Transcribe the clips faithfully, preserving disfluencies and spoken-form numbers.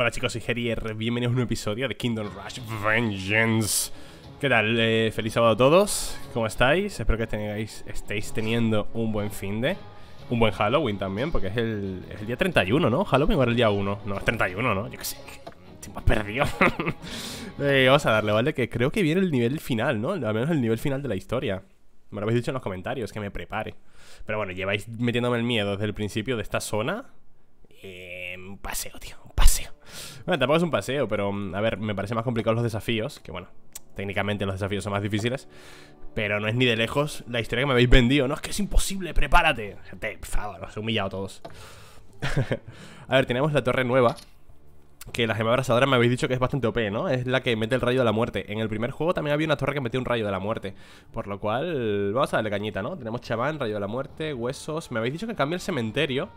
Hola chicos, soy Gerier, bienvenidos a un nuevo episodio de Kingdom Rush Vengeance. ¿Qué tal? Eh, feliz sábado a todos, ¿cómo estáis? Espero que tengáis, estéis teniendo un buen fin de... Un buen Halloween también, porque es el, el día treinta y uno, ¿no? Halloween o era el día uno. No, es treinta y uno, ¿no? Yo qué sé, estoy más perdido. eh, vamos a darle, ¿vale? Que creo que viene el nivel final, ¿no? Al menos el nivel final de la historia. Me lo habéis dicho en los comentarios, que me prepare. Pero bueno, lleváis metiéndome el miedo desde el principio de esta zona. Eh, un paseo, tío, un paseo. Bueno, tampoco es un paseo, pero a ver, me parecen más complicados los desafíos. Que bueno, técnicamente los desafíos son más difíciles. Pero no es ni de lejos la historia que me habéis vendido. No, es que es imposible, prepárate. Gente, por favor, os he humillado todos. A ver, tenemos la torre nueva. Que la gema abrasadora me habéis dicho que es bastante O P, ¿no? Es la que mete el rayo de la muerte. En el primer juego también había una torre que metía un rayo de la muerte. Por lo cual, vamos a darle cañita, ¿no? Tenemos chamán, rayo de la muerte, huesos. Me habéis dicho que cambie el cementerio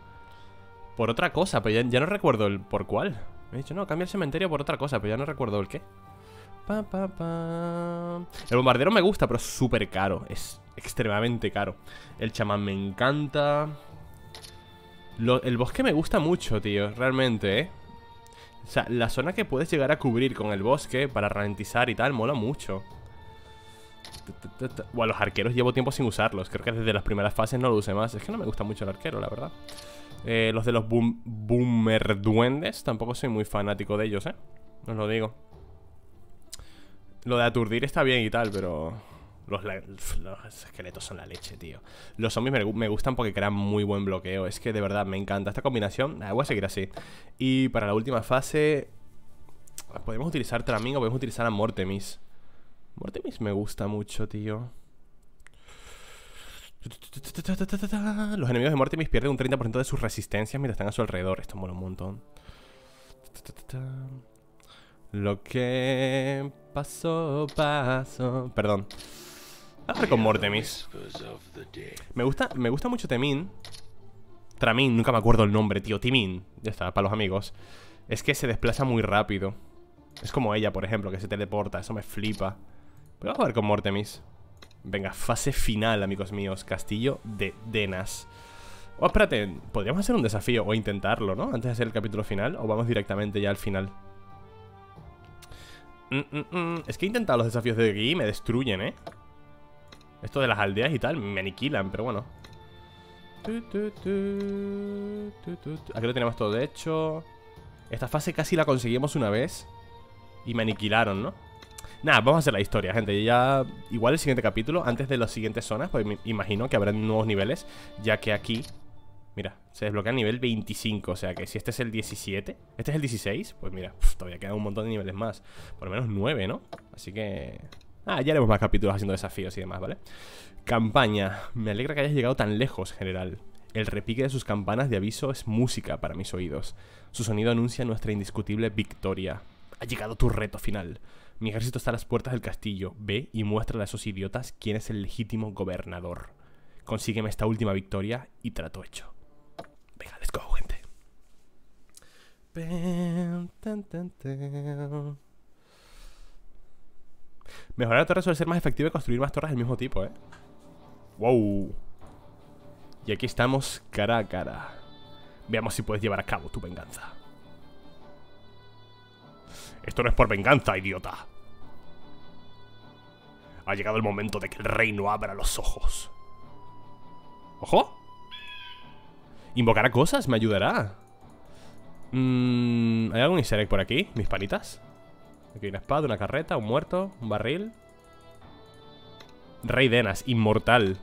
por otra cosa, pero ya, ya no recuerdo el por cuál. Me habéis dicho, no, cambia el cementerio por otra cosa, pero ya no recuerdo el qué. Pa, pa, pa. El bombardero me gusta, pero es súper caro. Es extremadamente caro. El chamán me encanta. Lo, el bosque me gusta mucho, tío. Realmente, ¿eh? O sea, la zona que puedes llegar a cubrir con el bosque para ralentizar y tal, mola mucho. Bueno, los arqueros llevo tiempo sin usarlos. Creo que desde las primeras fases no lo usé más. Es que no me gusta mucho el arquero, la verdad. eh, Los de los boom, boomer duendes tampoco soy muy fanático de ellos, eh os lo digo. Lo de aturdir está bien y tal, pero... Los, los esqueletos son la leche, tío. Los zombies me, me gustan porque crean muy buen bloqueo. Es que de verdad me encanta esta combinación. Ah, voy a seguir así. Y para la última fase... Podemos utilizar Tramin o podemos utilizar a Mortemis. Mortemis me gusta mucho, tío. Los enemigos de Mortemis pierden un treinta por ciento de sus resistencias mientras están a su alrededor. Esto mola un montón. Lo que... Paso, paso... Perdón. Vamos a ver con Mortemis. Me gusta, me gusta mucho Timin. Tramin, nunca me acuerdo el nombre, tío. Timin. Ya está, para los amigos. Es que se desplaza muy rápido. Es como ella, por ejemplo, que se teleporta. Eso me flipa. Pero vamos a ver con Mortemis. Venga, fase final, amigos míos. Castillo de Denas. Oh, espérate. Podríamos hacer un desafío o intentarlo, ¿no? Antes de hacer el capítulo final. O vamos directamente ya al final. Mm, mm, mm. Es que he intentado los desafíos de aquí y me destruyen, ¿eh? Esto de las aldeas y tal, me aniquilan, pero bueno. Tu, tu, tu, tu, tu, tu. Aquí lo tenemos todo hecho. Esta fase casi la conseguimos una vez y me aniquilaron, ¿no? Nada, vamos a hacer la historia, gente. Ya igual el siguiente capítulo, antes de las siguientes zonas, pues me imagino que habrá nuevos niveles. Ya que aquí, mira, se desbloquea el nivel veinticinco, o sea que si este es el diecisiete, este es el dieciséis, pues mira, pf, todavía quedan un montón de niveles más. Por lo menos nueve, ¿no? Así que... Ah, ya haremos más capítulos haciendo desafíos y demás, ¿vale? Campaña. Me alegra que hayas llegado tan lejos, general. El repique de sus campanas de aviso es música para mis oídos. Su sonido anuncia nuestra indiscutible victoria. Ha llegado tu reto final. Mi ejército está a las puertas del castillo. Ve y muéstrale a esos idiotas quién es el legítimo gobernador. Consígueme esta última victoria y trato hecho. Venga, let's go, gente. Mejorar la torre suele ser más efectivo que construir más torres del mismo tipo, ¿eh? ¡Wow! Y aquí estamos cara a cara. Veamos si puedes llevar a cabo tu venganza. Esto no es por venganza, idiota. Ha llegado el momento de que el reino abra los ojos. ¡Ojo! Invocará cosas, me ayudará. mm, ¿Hay algún easter egg por aquí? Mis palitas. Aquí hay una espada, una carreta, un muerto, un barril. Rey Denas, inmortal.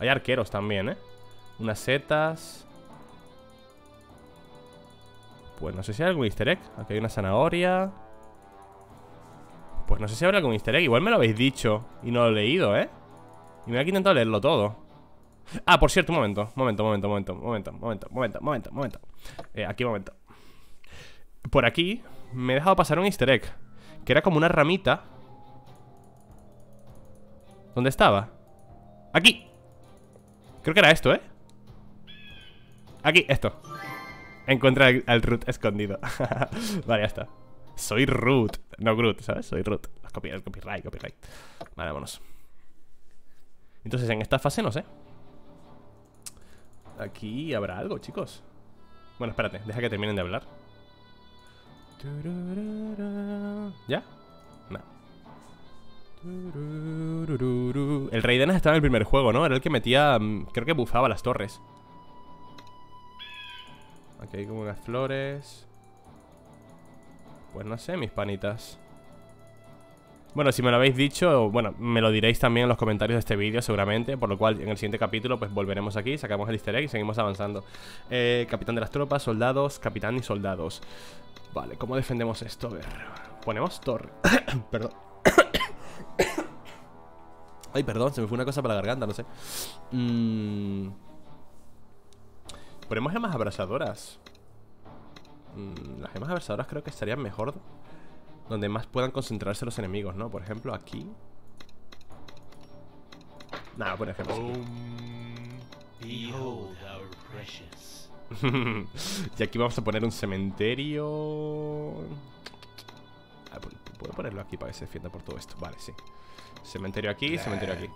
Hay arqueros también, ¿eh? Unas setas. Pues no sé si hay algún easter egg. Aquí hay una zanahoria. Pues no sé si habrá algún easter egg. Igual me lo habéis dicho y no lo he leído, ¿eh? Y me he intentado leerlo todo. Ah, por cierto, un momento, momento, momento, momento, momento, momento, momento, momento, momento. Eh, aquí, momento. Por aquí me he dejado pasar un easter egg. Que era como una ramita. ¿Dónde estaba? ¡Aquí! Creo que era esto, ¿eh? Aquí, esto. Encuentra al, al Root escondido. Vale, ya está. Soy Root, no Groot, ¿sabes? Soy Root. Copyright, copyright, copyright. Vale, vámonos. Entonces, en esta fase, no sé. Aquí habrá algo, chicos. Bueno, espérate, deja que terminen de hablar. ¿Ya? No. El rey Denas estaba en el primer juego, ¿no? Era el que metía... Creo que bufaba las torres. Aquí hay como unas flores. Pues no sé, mis panitas. Bueno, si me lo habéis dicho, bueno, me lo diréis también en los comentarios de este vídeo seguramente. Por lo cual, en el siguiente capítulo, pues volveremos aquí, sacamos el easter egg y seguimos avanzando. eh, Capitán de las tropas, soldados, capitán y soldados. Vale, ¿cómo defendemos esto? A ver, ponemos torre. Perdón. Ay, perdón, se me fue una cosa para la garganta, no sé. mm... Ponemos gemas abrasadoras. mm, Las gemas abrasadoras creo que estarían mejor donde más puedan concentrarse los enemigos, ¿no? Por ejemplo, aquí. Nada, por ejemplo. Aquí. Y aquí vamos a poner un cementerio. A ver, puedo ponerlo aquí para que se defienda por todo esto. Vale, sí. Cementerio aquí, cementerio aquí.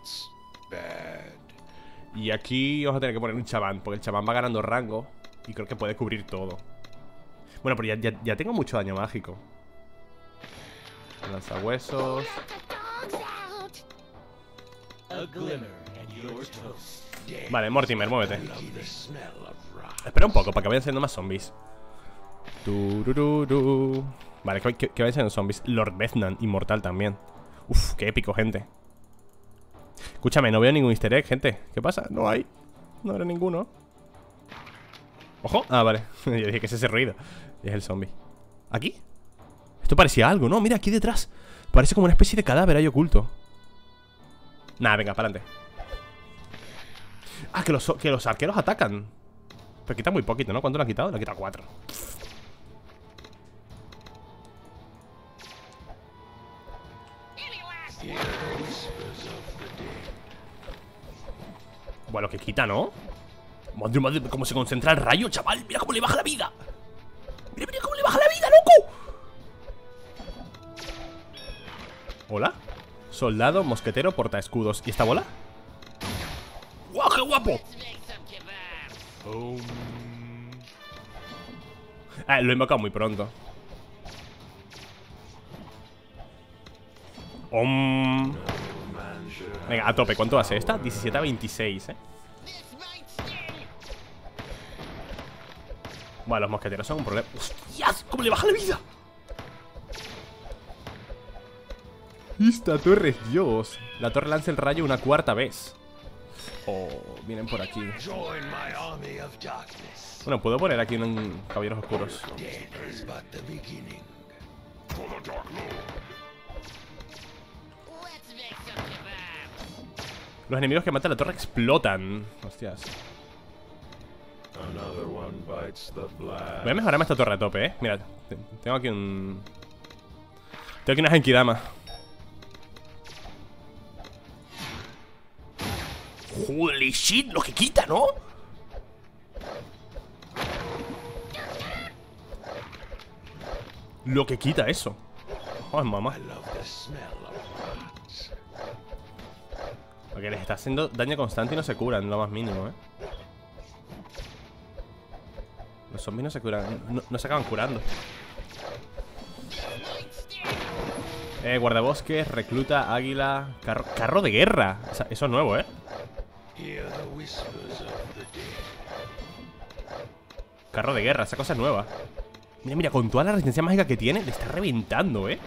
Y aquí vamos a tener que poner un chamán, porque el chamán va ganando rango y creo que puede cubrir todo. Bueno, pero ya, ya, ya tengo mucho daño mágico. Lanzahuesos. Vale, Mortimer, muévete. Espera un poco, para que vayan siendo más zombies. Turururu. Vale, que, que, que vayan siendo zombies. Lord Bethnan, inmortal también. Uf, qué épico, gente. Escúchame, no veo ningún easter egg, gente. ¿Qué pasa? No hay. No habrá ninguno. Ojo. Ah, vale. Yo dije que es ese ruido. Y es el zombie. ¿Aquí? Esto parecía algo, ¿no? Mira, aquí detrás. Parece como una especie de cadáver ahí oculto. Nada, venga, para adelante. Ah, que los, que los arqueros atacan. Pero quita muy poquito, ¿no? ¿Cuánto le han quitado? Le han quitado cuatro. Bueno, que quita, ¿no? Madre, madre, cómo se concentra el rayo, chaval. Mira cómo le baja la vida. Mira, mira cómo le baja la vida, loco. ¿Hola? Soldado, mosquetero, portaescudos. ¿Y esta bola? ¡Guau, qué guapo! Ah, lo he invocado muy pronto. Om. Venga, a tope. ¿Cuánto hace esta? diecisiete a veintiséis, ¿eh? Bueno, los mosqueteros son un problema. ¡Hostias! ¡Cómo le baja la vida! Esta torre es Dios. La torre lanza el rayo una cuarta vez. Oh, vienen por aquí. Bueno, puedo poner aquí un caballeros oscuros. Los enemigos que matan la torre explotan. Hostias. Voy a mejorarme esta torre a tope, eh. Mira, tengo aquí un... Tengo aquí una genkidama. Holy shit, lo que quita, ¿no? Lo que quita eso. Joder, mamá. Porque les está haciendo daño constante y no se curan, lo más mínimo, ¿eh? Los zombies no se curan, no, no se acaban curando. Eh, guardabosques, recluta, águila, carro, carro de guerra. O sea, eso es nuevo, ¿eh? Carro de guerra, esa cosa es nueva. Mira, mira, con toda la resistencia mágica que tiene, le está reventando, ¿eh?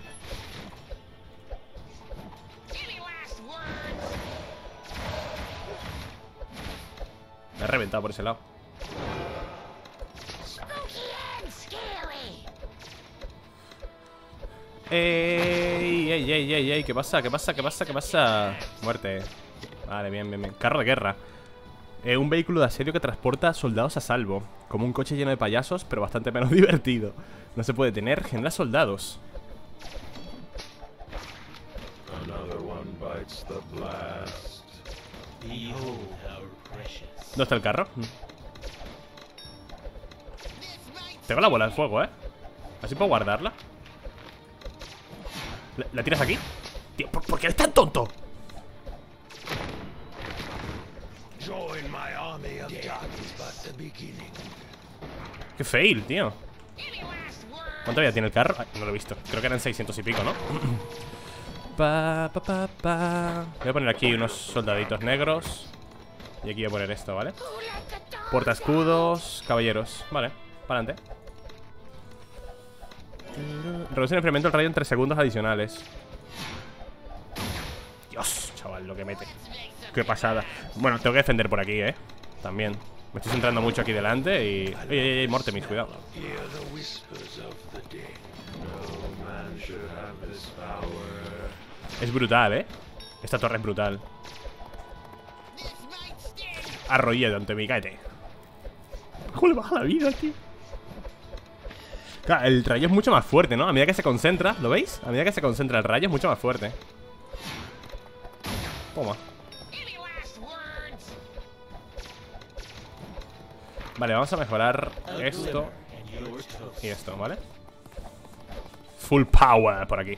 Me ha reventado por ese lado. Ey, ey, ey, ey, ey, ¿qué pasa? ¿Qué pasa? ¿Qué pasa? ¿Qué pasa? Muerte. Vale, bien, bien, bien. Carro de guerra. Eh, un vehículo de asedio que transporta soldados a salvo. Como un coche lleno de payasos, pero bastante menos divertido. No se puede tener, genera soldados. ¿Dónde está el carro? Tengo la bola de fuego, ¿eh? Así puedo guardarla. ¿La, la tiras aquí? Tío, ¿por, ¿por qué eres tan tonto? ¡Qué fail, tío! ¿Cuánta vida tiene el carro? Ay, no lo he visto. Creo que eran seiscientos y pico, ¿no? Pa, pa, pa, pa. Voy a poner aquí unos soldaditos negros. Y aquí voy a poner esto, ¿vale? Porta escudos, caballeros. Vale, para adelante. Reduce el enfriamiento del radio en tres segundos adicionales. Dios, chaval, lo que mete. Qué pasada. Bueno, tengo que defender por aquí, ¿eh? También. Me estoy centrando mucho aquí delante y... ¡Ey, ey, ey! Mortemis, cuidado. Es brutal, ¿eh? Esta torre es brutal. Arrodillado ante mí, cállate. ¿Cómo le baja la vida, tío? Claro, el rayo es mucho más fuerte, ¿no? A medida que se concentra, ¿lo veis? A medida que se concentra el rayo es mucho más fuerte. Toma. Vale, vamos a mejorar esto y esto, ¿vale? Full power por aquí.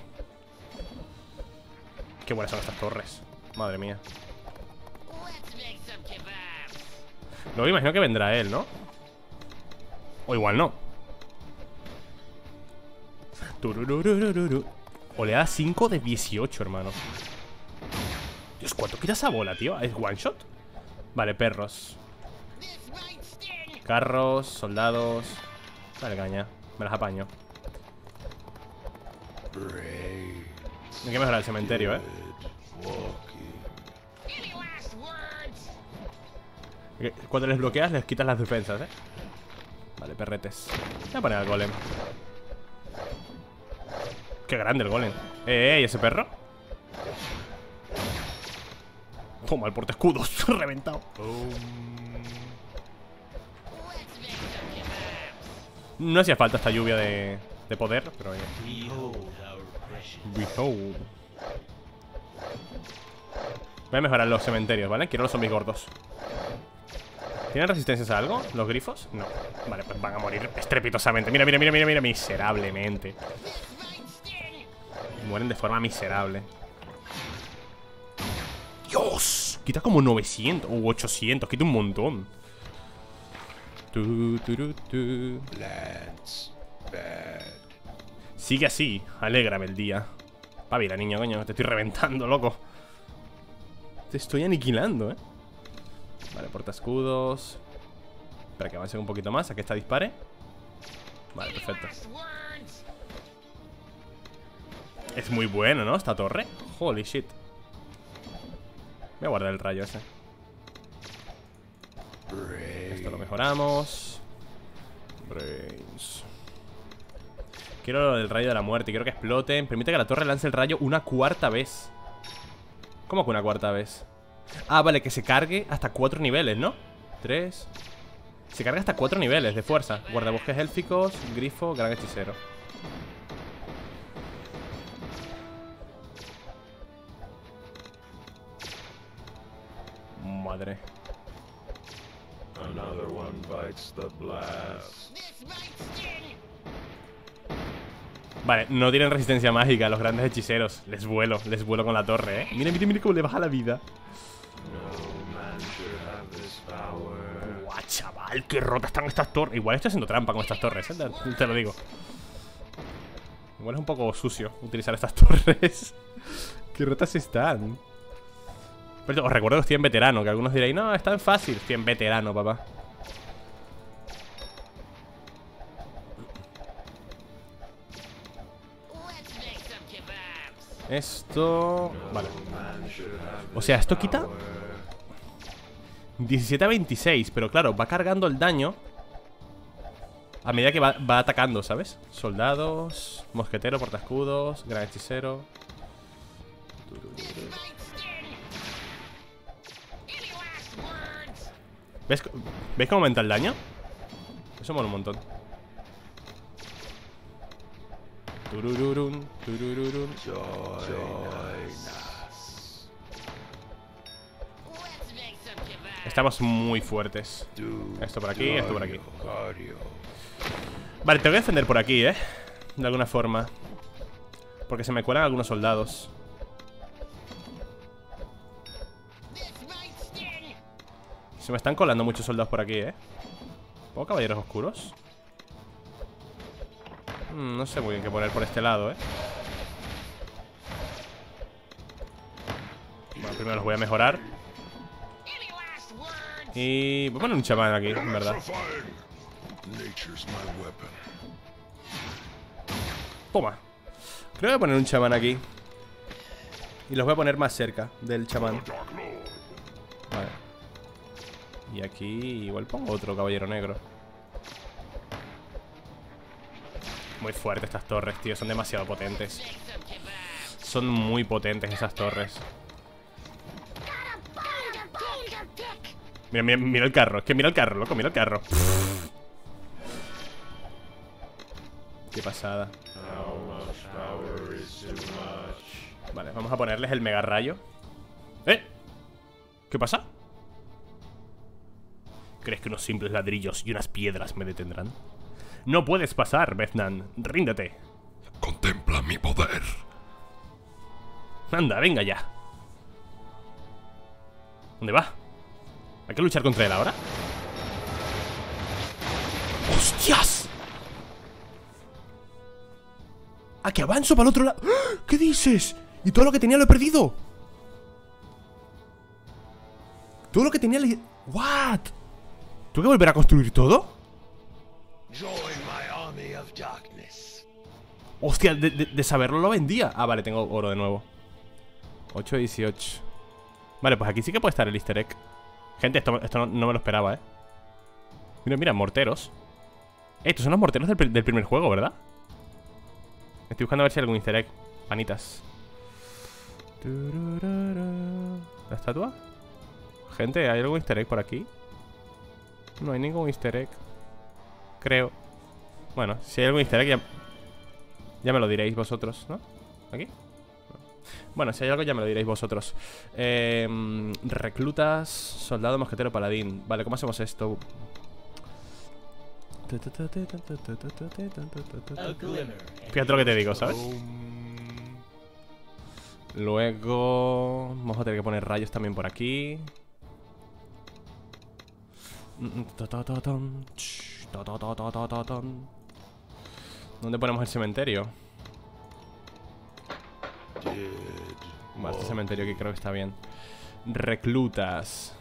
Qué buenas son estas torres. Madre mía. Luego imagino que vendrá él, ¿no? O igual no. Oleada cinco de dieciocho, hermano. Dios, ¿cuánto quita esa bola, tío? ¿Es one shot? Vale, perros. Carros, soldados. Vale, caña. Me las apaño. Hay que mejorar el cementerio, ¿eh? Cuando les bloqueas, les quitas las defensas, ¿eh? Vale, perretes. Voy a poner al golem. Qué grande el golem. Eh, eh, ¿y ese perro? Toma, el porta escudos. Reventado. Um... No hacía falta esta lluvia de, de poder, pero oye. Behold. Voy a mejorar los cementerios, ¿vale? Quiero los zombies gordos. ¿Tienen resistencias a algo? ¿Los grifos? No. Vale, pues van a morir estrepitosamente. Mira, mira, mira, mira, mira. Miserablemente. Mueren de forma miserable. ¡Dios! Quita como novecientos u ochocientos. Quita un montón. Tu, tu, tu, tu. Sigue así, alégrame el día. Papi, la niña, coño, te estoy reventando, loco. Te estoy aniquilando, eh. Vale, porta escudos. Espera que avance un poquito más, a que esta dispare. Vale, perfecto. Es muy bueno, ¿no? Esta torre. Holy shit. Voy a guardar el rayo ese. Esto lo mejoramos. Brains. Quiero el rayo de la muerte. Quiero que exploten. Permite que la torre lance el rayo una cuarta vez. ¿Cómo que una cuarta vez? Ah, vale, que se cargue hasta cuatro niveles, ¿no? Tres. Se carga hasta cuatro niveles de fuerza. Guardabosques élficos, grifo, gran hechicero. Madre. Another one bites the blast. Vale, no tienen resistencia mágica los grandes hechiceros. Les vuelo, les vuelo con la torre, eh. Miren, miren, miren cómo le baja la vida. Guau, chaval, qué rotas están estas torres. Igual estoy haciendo trampa con estas torres, ¿eh? Te lo digo. Igual es un poco sucio utilizar estas torres. Qué rotas están. Pero os recuerdo que estoy en veterano, que algunos diréis, no, es tan fácil. Estoy en veterano, papá. Esto... Vale. O sea, esto quita diecisiete a veintiséis, pero claro, va cargando el daño a medida que va, va atacando, ¿sabes? Soldados, mosquetero, portaescudos, gran hechicero. ¿Ves? ¿Veis cómo aumenta el daño? Eso mola un montón. Turururun, turururun. Estamos muy fuertes. Esto por aquí, esto por aquí. Vale, tengo que defender por aquí, ¿eh? De alguna forma. Porque se me cuelan algunos soldados. Se me están colando muchos soldados por aquí, ¿eh? ¿Puedo caballeros oscuros? Mm, no sé muy bien qué poner por este lado, ¿eh? Bueno, primero los voy a mejorar. Y voy a poner un chamán aquí, en verdad. Toma. Creo que voy a poner un chamán aquí. Y los voy a poner más cerca del chamán. Vale. Y aquí igual pongo otro caballero negro. Muy fuerte estas torres, tío. Son demasiado potentes. Son muy potentes esas torres. Mira, mira, mira el carro. Es que mira el carro, loco. Mira el carro. Qué pasada. Vale, vamos a ponerles el mega rayo. ¿Eh? ¿Qué pasa? ¿Crees que unos simples ladrillos y unas piedras me detendrán? No puedes pasar, Bethnan. Ríndete. Contempla mi poder. Anda, venga ya. ¿Dónde va? ¿Hay que luchar contra él ahora? ¡Hostias! ¡Ah, que avanzo para el otro lado! ¿Qué dices? Y todo lo que tenía lo he perdido. Todo lo que tenía le... ¿What? ¿Tengo que volver a construir todo? Hostia, de, de, de saberlo lo vendía. Ah, vale, tengo oro de nuevo. ocho y dieciocho. Vale, pues aquí sí que puede estar el easter egg. Gente, esto, esto no, no me lo esperaba, eh. Mira, mira, morteros. Eh, estos son los morteros del, del primer juego, ¿verdad? Estoy buscando a ver si hay algún easter egg. Panitas. ¿La estatua? Gente, ¿hay algún easter egg por aquí? No hay ningún easter egg, creo. Bueno, si hay algún easter egg ya, ya me lo diréis vosotros, ¿no? ¿Aquí? Bueno, si hay algo ya me lo diréis vosotros. eh, Reclutas, soldado, mosquetero, paladín. Vale, ¿cómo hacemos esto? Fíjate lo que te digo, ¿sabes? Luego vamos a tener que poner rayos también por aquí. ¿Dónde ponemos el cementerio? Vale, este cementerio aquí creo que está bien. Reclutas.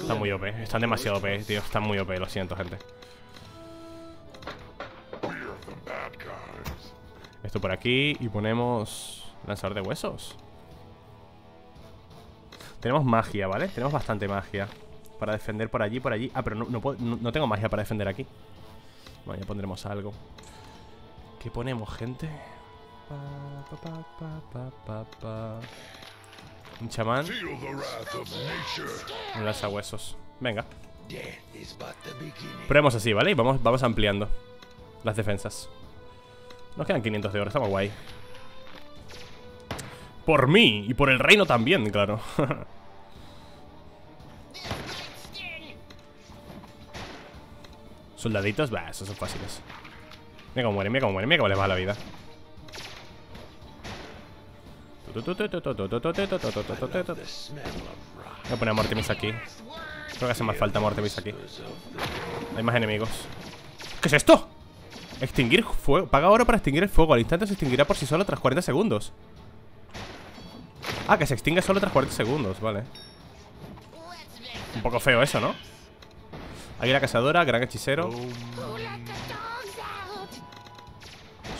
Están muy O P, están demasiado O P, tío. Están muy O P, lo siento, gente. Esto por aquí y ponemos lanzador de huesos. Tenemos magia, ¿vale? Tenemos bastante magia para defender por allí, por allí. Ah, pero no, no, puedo, no, no tengo magia para defender aquí. Bueno, ya pondremos algo. ¿Qué ponemos, gente? Pa, pa, pa, pa, pa, pa. Un chamán. Un lanzahuesos. Venga. Probemos así, ¿vale? Y vamos, vamos ampliando las defensas. Nos quedan quinientos de oro, estamos guay. Por mí, y por el reino también, claro. Soldaditos, bah, esos son fáciles. Mira cómo mueren, mira cómo mueren, mira cómo les va la vida. Voy a poner a Mortemis aquí. Creo que hace más falta Mortemis aquí. Hay más enemigos. ¿Qué es esto? Extinguir fuego. Paga oro para extinguir el fuego. Al instante se extinguirá por sí solo tras cuarenta segundos. Ah, que se extingue solo tras cuarenta segundos, vale. Un poco feo eso, ¿no? Aquí la cazadora, gran hechicero.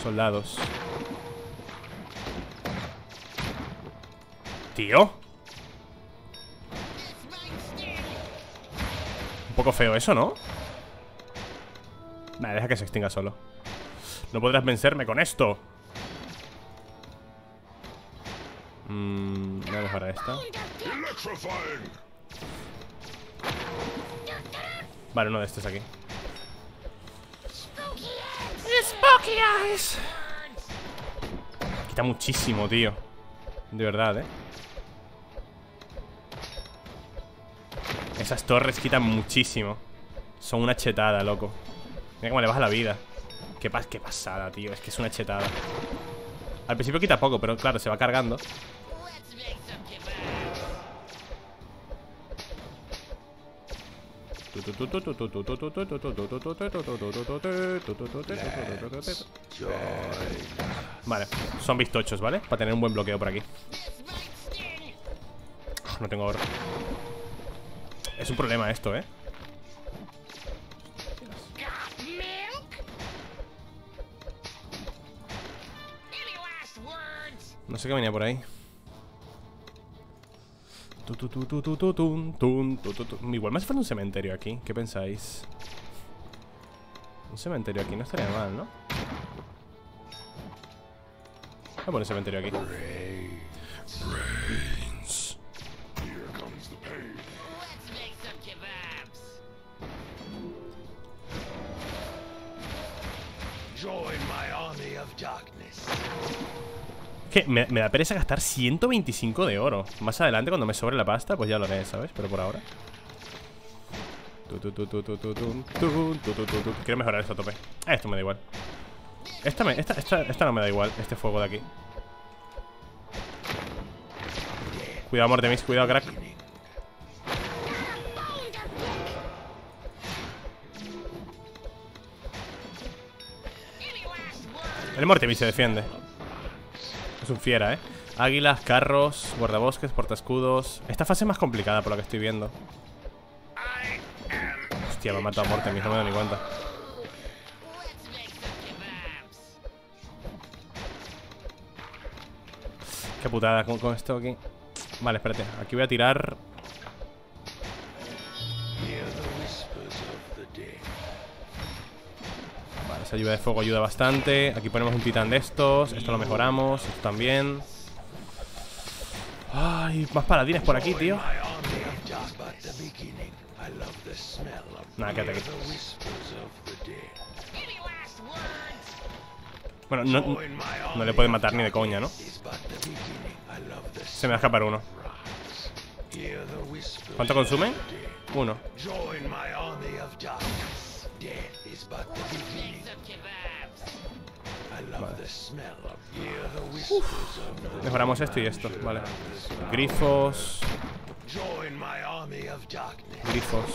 Soldados. Tío. Un poco feo eso, ¿no? Vale, deja que se extinga solo. No podrás vencerme con esto. Mmm, voy a mejorar esta. Vale, uno de estos aquí. Spooky Eyes. Quita muchísimo, tío. De verdad, eh. Esas torres quitan muchísimo. Son una chetada, loco. Mira cómo le baja la vida. Qué, pas qué pasada, tío. Es que es una chetada. Al principio quita poco, pero claro, se va cargando. Vale, son bistochos, ¿vale? Para tener un buen bloqueo por aquí. No tengo oro. Es un problema esto, ¿eh? No sé qué venía por ahí. Igual me hace falta un cementerio aquí. ¿Qué pensáis? Un cementerio aquí no estaría mal, ¿no? Voy a poner un cementerio aquí. Me, me da pereza gastar ciento veinticinco de oro. Más adelante, cuando me sobre la pasta, pues ya lo haré, ¿sabes? Pero por ahora quiero mejorar esto a tope. Ah, esto me da igual. Esta, me, esta, esta, esta no me da igual. Este fuego de aquí. Cuidado, Mortemis, cuidado, crack. El Mortemis se defiende. Es un fiera, ¿eh? Águilas, carros, guardabosques, portaescudos. Esta fase es más complicada por lo que estoy viendo. Hostia, me ha matado a Mortemis, no me doy ni cuenta. Qué putada con, con esto aquí. Vale, espérate, aquí voy a tirar. Esa lluvia de fuego ayuda bastante. Aquí ponemos un titán de estos. Esto lo mejoramos. Esto también. Ay, más paladines por aquí, tío. Nada, quédate aquí. Bueno, no, no le pueden matar ni de coña, ¿no? Se me va a escapar uno. ¿Cuánto consumen? Uno. Vale. Mejoramos esto y esto, vale. Grifos. Grifos.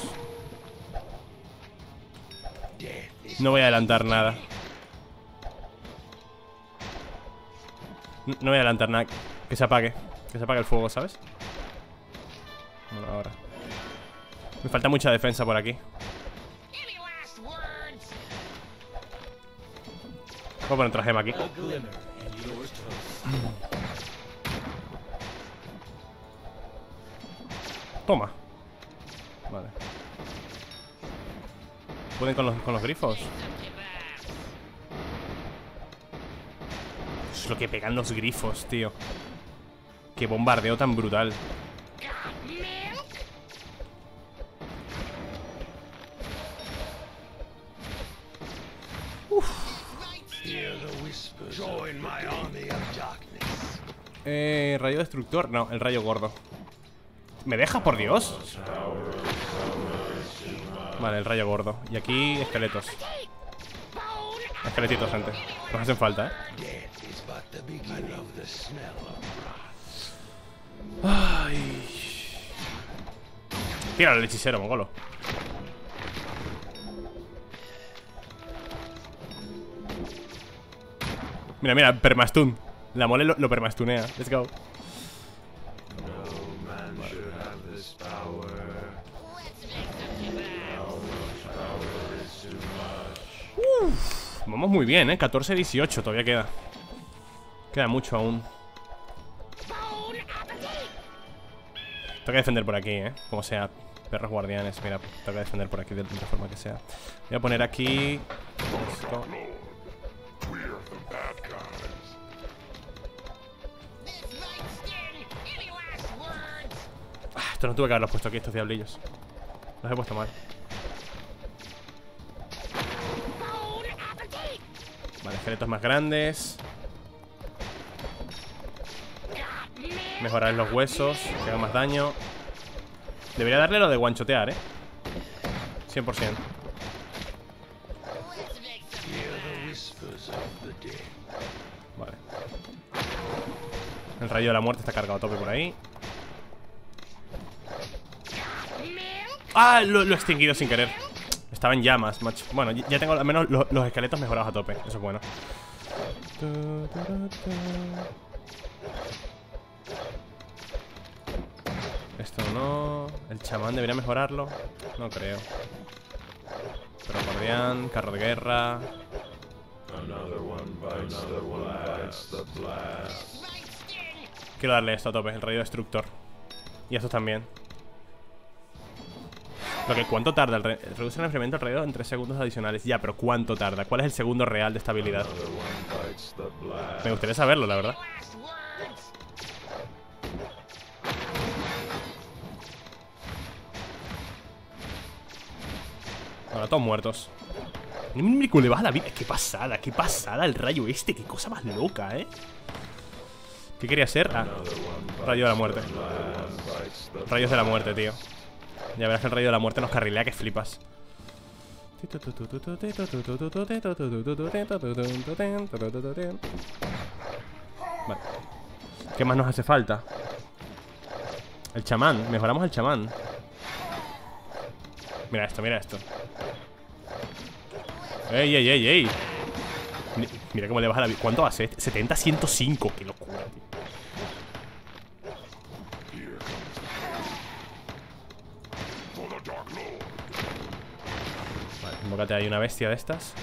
No voy a adelantar nada. No voy a adelantar nada. Que se apague. Que se apague el fuego, ¿sabes? Bueno, ahora. Me falta mucha defensa por aquí. Voy a poner otra gema aquí. Toma. Vale. ¿Pueden con los, con los grifos? Es lo que pegan los grifos, tío. Qué bombardeo tan brutal. Eh, rayo destructor. No, el rayo gordo. ¿Me dejas, por Dios? Vale, el rayo gordo. Y aquí, esqueletos. Esqueletitos, gente. Nos hacen falta, ¿eh? Ay. Tíralo al hechicero, mongolo. Mira, mira, permastun. La mole lo, lo permastunea. Let's go. Uf, vamos muy bien, ¿eh? catorce dieciocho, todavía queda. Queda mucho aún. Tengo que defender por aquí, ¿eh? Como sea, perros guardianes. Mira, tengo que defender por aquí de la forma que sea. Voy a poner aquí esto. No tuve que haberlos puesto aquí, estos diablillos. Los he puesto mal. Vale, esqueletos más grandes. Mejorar los huesos, que hagan más daño. Debería darle lo de guanchotear, eh. cien por ciento. Vale. El rayo de la muerte está cargado a tope por ahí. Ah, lo, lo he extinguido sin querer. Estaba en llamas, macho. Bueno, ya tengo al menos los, los esqueletos mejorados a tope. Eso es bueno. Esto no. El chamán debería mejorarlo. No creo. Pero guardián, carro de guerra. Quiero darle esto a tope, el rayo destructor. Y estos también. Lo que cuánto tarda el re reduce el enfriamiento alrededor en tres segundos adicionales. Ya, pero ¿cuánto tarda? ¿Cuál es el segundo real de esta habilidad? Me gustaría saberlo, la verdad. Ahora todos muertos. Le baja la vida. Qué pasada, qué pasada el rayo este. Qué cosa más loca, ¿eh? ¿Qué quería hacer? Ah, rayo de la muerte. Rayos de la muerte, tío. Ya verás que el rayo de la muerte nos carrilea que flipas. Vale. ¿Qué más nos hace falta? El chamán. Mejoramos el chamán. Mira esto, mira esto. Ey, ey, ey, ey. Mira cómo le baja la vida. ¿Cuánto hace? setenta a ciento cinco. Qué locura, tío. Vale, invócate ahí una bestia de estas.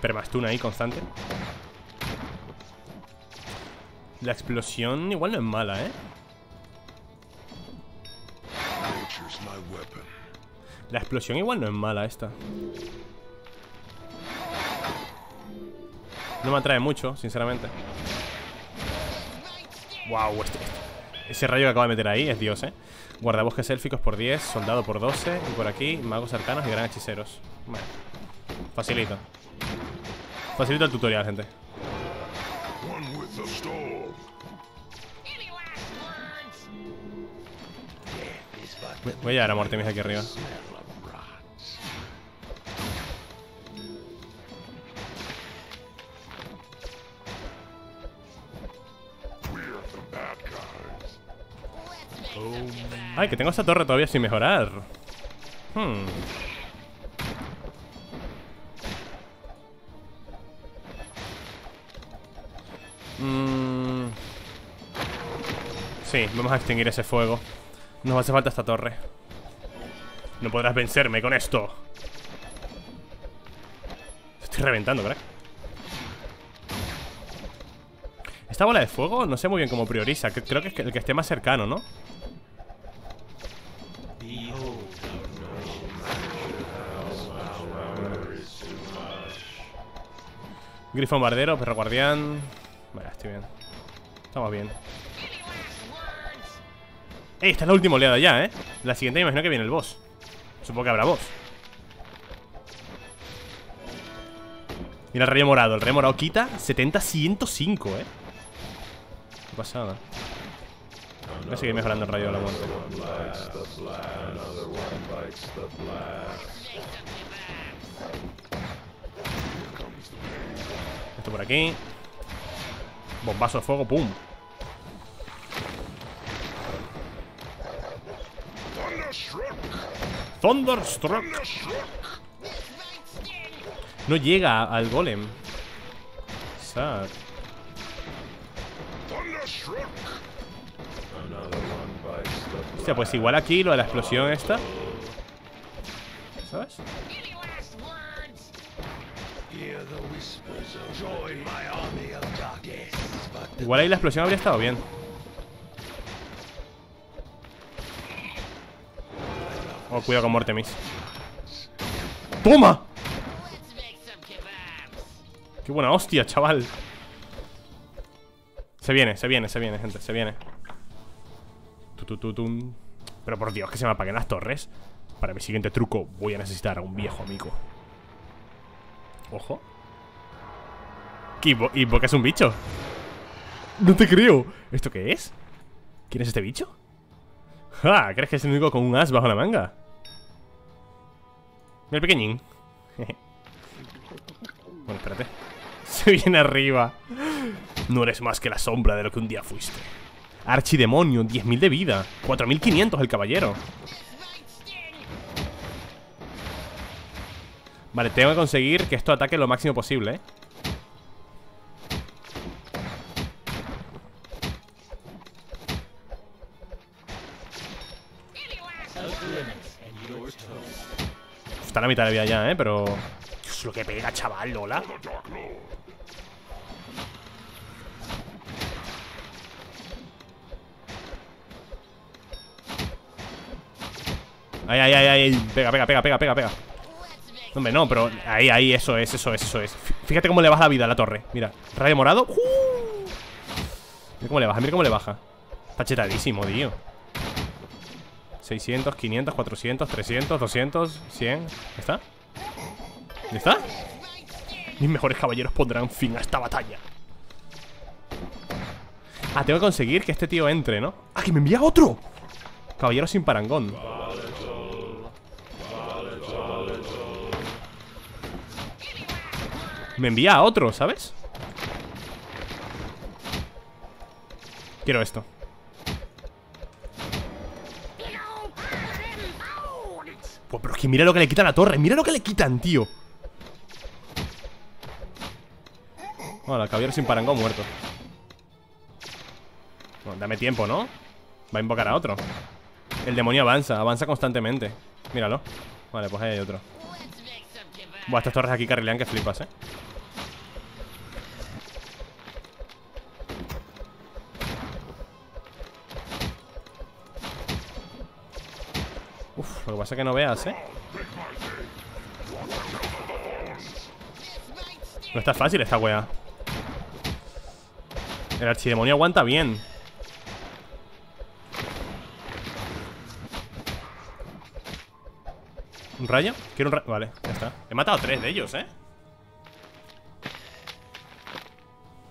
Permastuna ahí constante. La explosión igual no es mala, ¿eh? La explosión igual no es mala esta. No me atrae mucho, sinceramente. Wow, este, ese rayo que acabo de meter ahí es Dios, eh. Guardabosques élficos por diez, soldado por doce. Y por aquí, magos arcanos y gran hechiceros. Bueno, facilito. Facilito el tutorial, gente. Voy a llevar a Mortemis aquí arriba. Ay, que tengo esta torre todavía sin mejorar. Hmm. Mm. Sí, vamos a extinguir ese fuego. Nos hace falta esta torre. No podrás vencerme con esto. Estoy reventando, ¿verdad? Esta bola de fuego no sé muy bien cómo prioriza. Creo que es el que esté más cercano, ¿no? Grifo bombardero, perro guardián. Vale, estoy bien. Estamos bien. ¡Ey! Esta es la última oleada ya, ¿eh? La siguiente me imagino que viene el boss. Supongo que habrá boss. Mira el rayo morado. El rayo morado quita setenta a ciento cinco, ¿eh? Qué pasada. Voy a seguir mejorando el rayo de la muerte. Esto por aquí. Bombazo de fuego, pum. Thunderstruck. No llega al golem. Sad. Hostia, pues igual aquí lo de la explosión esta. ¿Sabes? Igual ahí la explosión habría estado bien. Oh, cuidado con Mortemis. ¡Toma! ¡Qué buena hostia, chaval! Se viene, se viene, se viene, gente, se viene. Pero por Dios, que se me apaguen las torres. Para mi siguiente truco voy a necesitar a un viejo amigo. Ojo. ¿Qué invoca es un bicho? No te creo. ¿Esto qué es? ¿Quién es este bicho? ¡Ja! ¿Crees que es el único con un as bajo la manga? El pequeñín. Bueno, espérate. Se viene arriba. No eres más que la sombra de lo que un día fuiste. Archidemonio, diez mil de vida, cuatro mil quinientos el caballero. Vale, tengo que conseguir que esto ataque lo máximo posible, ¿eh? Uf, está a la mitad de vida ya, ¿eh? Pero... Dios, lo que pega, chaval, Lola. Ay, ay, ay, ay. Pega, pega, pega, pega, pega, pega. Hombre, no, pero ahí, ahí, eso es, eso es, eso es. Fíjate cómo le baja la vida a la torre. Mira, rayo morado. ¡Uh! Mira cómo le baja, mira cómo le baja. Está chetadísimo, tío. seiscientos, quinientos, cuatrocientos, trescientos, doscientos, cien. ¿Ya está? ¿Ya está? Mis mejores caballeros pondrán fin a esta batalla. Ah, tengo que conseguir que este tío entre, ¿no? ¡Ah, que me envía otro! Caballero sin parangón. Me envía a otro, ¿sabes? Quiero esto. Pues, pero es que mira lo que le quitan a la torre. Mira lo que le quitan, tío. Hola, caballero sin parangón muerto. Bueno, dame tiempo, ¿no? Va a invocar a otro. El demonio avanza, avanza constantemente. Míralo. Vale, pues ahí hay otro. Buah, estas torres aquí carrilean que flipas, ¿eh? Uf, lo que pasa es que no veas, ¿eh? No está fácil esta wea. El archidemonio aguanta bien. ¿Un rayo? Quiero un rayo. Vale, ya está. He matado tres de ellos, ¿eh?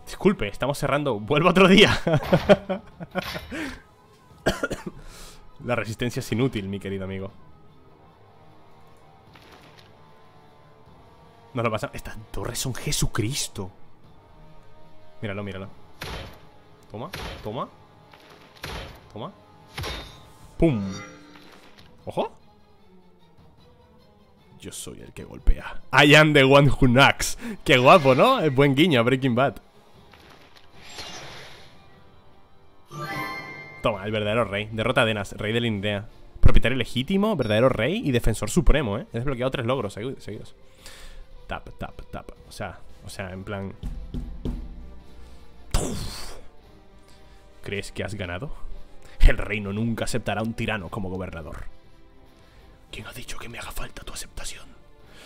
Disculpe, estamos cerrando. Vuelvo otro día. La resistencia es inútil, mi querido amigo. No lo pasa. Estas torres son Jesucristo. Míralo, míralo. Toma, toma. Toma. ¡Pum! ¡Ojo! Yo soy el que golpea. I am the one who knocks. Qué guapo, ¿no? Es buen guiño a Breaking Bad. Toma, el verdadero rey. Derrota a Denas, rey de Lindea. Propietario legítimo, verdadero rey y defensor supremo, ¿eh? He desbloqueado tres logros seguidos. Tap, tap, tap. O sea, o sea, en plan... Uf. ¿Crees que has ganado? El reino nunca aceptará a un tirano como gobernador. ¿Quién ha dicho que me haga falta tu aceptación?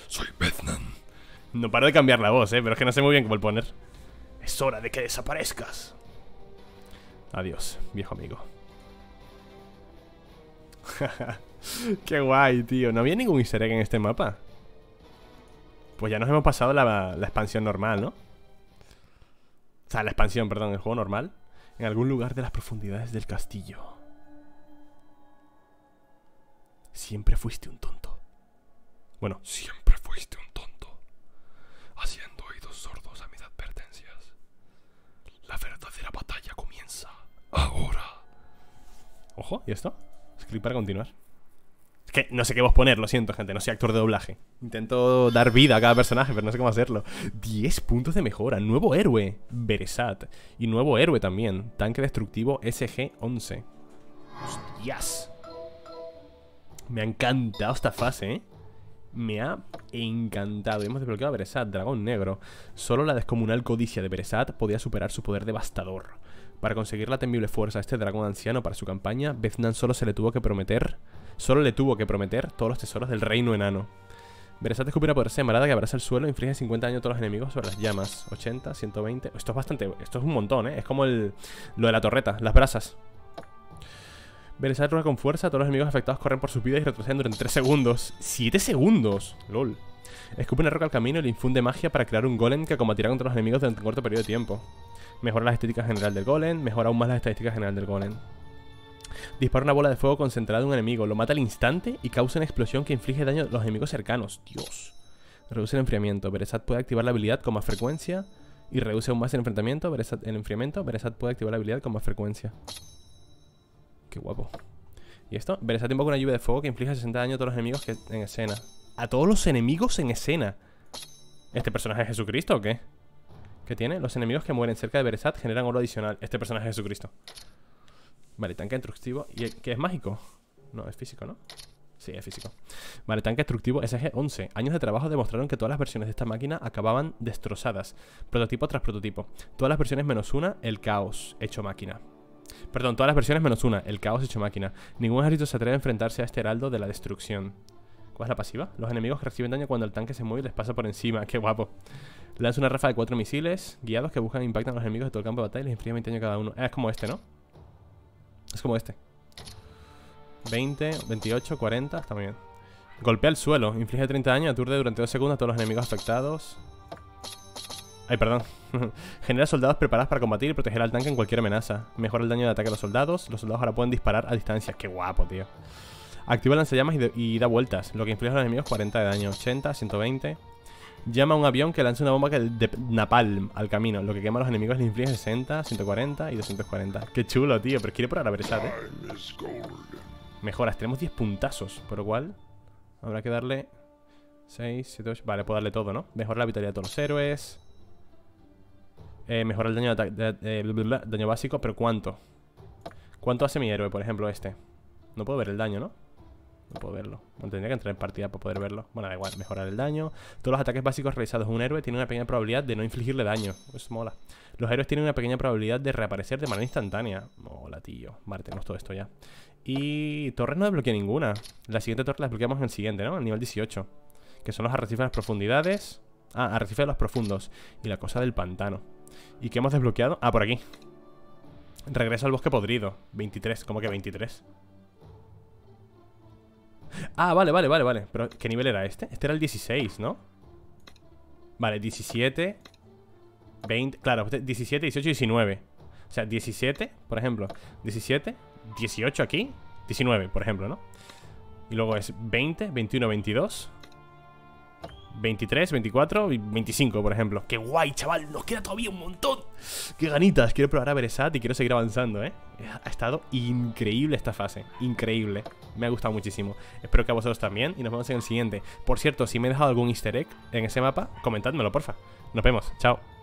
Soy Bethnan. No paro de cambiar la voz, eh, pero es que no sé muy bien cómo el poner. Es hora de que desaparezcas. Adiós, viejo amigo. Qué guay, tío. No había ningún easter egg en este mapa. Pues ya nos hemos pasado la, la expansión normal, ¿no? O sea, la expansión, perdón, el juego normal. En algún lugar de las profundidades del castillo. Siempre fuiste un tonto. Bueno, siempre fuiste un tonto, haciendo oídos sordos a mis advertencias. La verdadera batalla comienza ahora. Ojo, ¿y esto? Es clic para continuar. Es que no sé qué voz poner, lo siento, gente. No soy actor de doblaje. Intento dar vida a cada personaje, pero no sé cómo hacerlo. diez puntos de mejora. Nuevo héroe, Beresat. Y nuevo héroe también. Tanque destructivo S G once. Hostias. Me ha encantado esta fase, ¿eh? Me ha encantado. Hemos desbloqueado a Beresat, dragón negro. Solo la descomunal codicia de Beresat podía superar su poder devastador. Para conseguir la temible fuerza a este dragón anciano para su campaña, Veznan solo se le tuvo que prometer Solo le tuvo que prometer todos los tesoros del reino enano. Beresat descubre una poderosa llamarada que abraza el suelo e inflige cincuenta daño a todos los enemigos sobre las llamas. Ochenta, ciento veinte. Esto es bastante, esto es un montón, ¿eh? Es como el, lo de la torreta, las brasas. Beresat ruge con fuerza, todos los enemigos afectados corren por sus vidas y retroceden durante tres segundos. ¡Siete segundos! ¡Lol! Escupe una roca al camino y le infunde magia para crear un golem que combatirá contra los enemigos durante un corto periodo de tiempo. Mejora la estética general del golem, mejora aún más la estadística general del golem. Dispara una bola de fuego concentrada de un enemigo, lo mata al instante y causa una explosión que inflige daño a los enemigos cercanos. ¡Dios! Reduce el enfriamiento. Beresat puede activar la habilidad con más frecuencia y reduce aún más el enfrentamiento. Beresat, el enfriamiento. Beresat puede activar la habilidad con más frecuencia. Qué guapo. ¿Y esto? Beresat invoca una lluvia de fuego que inflige sesenta daño a todos los enemigos que en escena. a todos los enemigos en escena. ¿Este personaje es Jesucristo o qué? ¿Qué tiene? Los enemigos que mueren cerca de Beresat generan oro adicional. Este personaje es Jesucristo. Vale, tanque destructivo. ¿Y qué es mágico? No, es físico, ¿no? Sí, es físico. Vale, tanque destructivo S G once. Años de trabajo demostraron que todas las versiones de esta máquina acababan destrozadas, prototipo tras prototipo. Todas las versiones menos una, el caos hecho máquina. Perdón, todas las versiones menos una, el caos hecho máquina. Ningún ejército se atreve a enfrentarse a este heraldo de la destrucción. ¿Cuál es la pasiva? Los enemigos que reciben daño cuando el tanque se mueve les pasa por encima. ¡Qué guapo! Lanza una ráfaga de cuatro misiles guiados que buscan e impactan a los enemigos de todo el campo de batalla y les inflige veinte daño cada uno. Eh, es como este, ¿no? Es como este. veinte, veintiocho, cuarenta. Está muy bien. Golpea el suelo. Inflige treinta daño. Aturde durante dos segundos a todos los enemigos afectados. Ay, perdón. Genera soldados preparados para combatir y proteger al tanque en cualquier amenaza. Mejora el daño de ataque a los soldados. Los soldados ahora pueden disparar a distancia. ¡Qué guapo, tío! Activa el lanzallamas y, de, y da vueltas, lo que inflige a los enemigos cuarenta de daño. ochenta, ciento veinte. Llama a un avión que lanza una bomba que de napalm al camino, lo que quema a los enemigos y les inflige sesenta, ciento cuarenta y doscientos cuarenta. ¡Qué chulo, tío! Pero quiere probar a Beresat, ¿eh? Mejoras, tenemos diez puntazos, por lo cual habrá que darle seis, siete, ocho. Vale, puedo darle todo, ¿no? Mejora la vitalidad de todos los héroes. Eh, mejora el daño, de de, de, bla, bla, daño básico, pero ¿cuánto? ¿Cuánto hace mi héroe, por ejemplo, este? No puedo ver el daño, ¿no? No puedo verlo. Bueno, tendría que entrar en partida para poder verlo. Bueno, da igual, mejorar el daño. Todos los ataques básicos realizados a un héroe tienen una pequeña probabilidad de no infligirle daño. Eso mola. Los héroes tienen una pequeña probabilidad de reaparecer de manera instantánea. Mola, tío. Vale, tenemos todo esto ya. Y torres no desbloquea ninguna. La siguiente torre la desbloqueamos en el siguiente, ¿no? En el nivel dieciocho. Que son los arrecifes de las profundidades. Ah, arrecifes de los profundos. Y la cosa del pantano. ¿Y qué hemos desbloqueado? Ah, por aquí. Regreso al bosque podrido. veintitrés. ¿Cómo que veintitrés? Ah, vale, vale, vale, vale. Pero, ¿qué nivel era este? Este era el dieciséis, ¿no? Vale, diecisiete, veinte. Claro, diecisiete, dieciocho, diecinueve. O sea, diecisiete, por ejemplo. diecisiete, dieciocho aquí. diecinueve, por ejemplo, ¿no? Y luego es veinte, veintiuno, veintidós, veintitrés, veinticuatro y veinticinco, por ejemplo. ¡Qué guay, chaval! Nos queda todavía un montón. ¡Qué ganitas! Quiero probar a Beresat y quiero seguir avanzando, ¿eh? Ha estado increíble esta fase. Increíble. Me ha gustado muchísimo. Espero que a vosotros también. Y nos vemos en el siguiente. Por cierto, si me he dejado algún easter egg en ese mapa, comentádmelo, porfa. Nos vemos. Chao.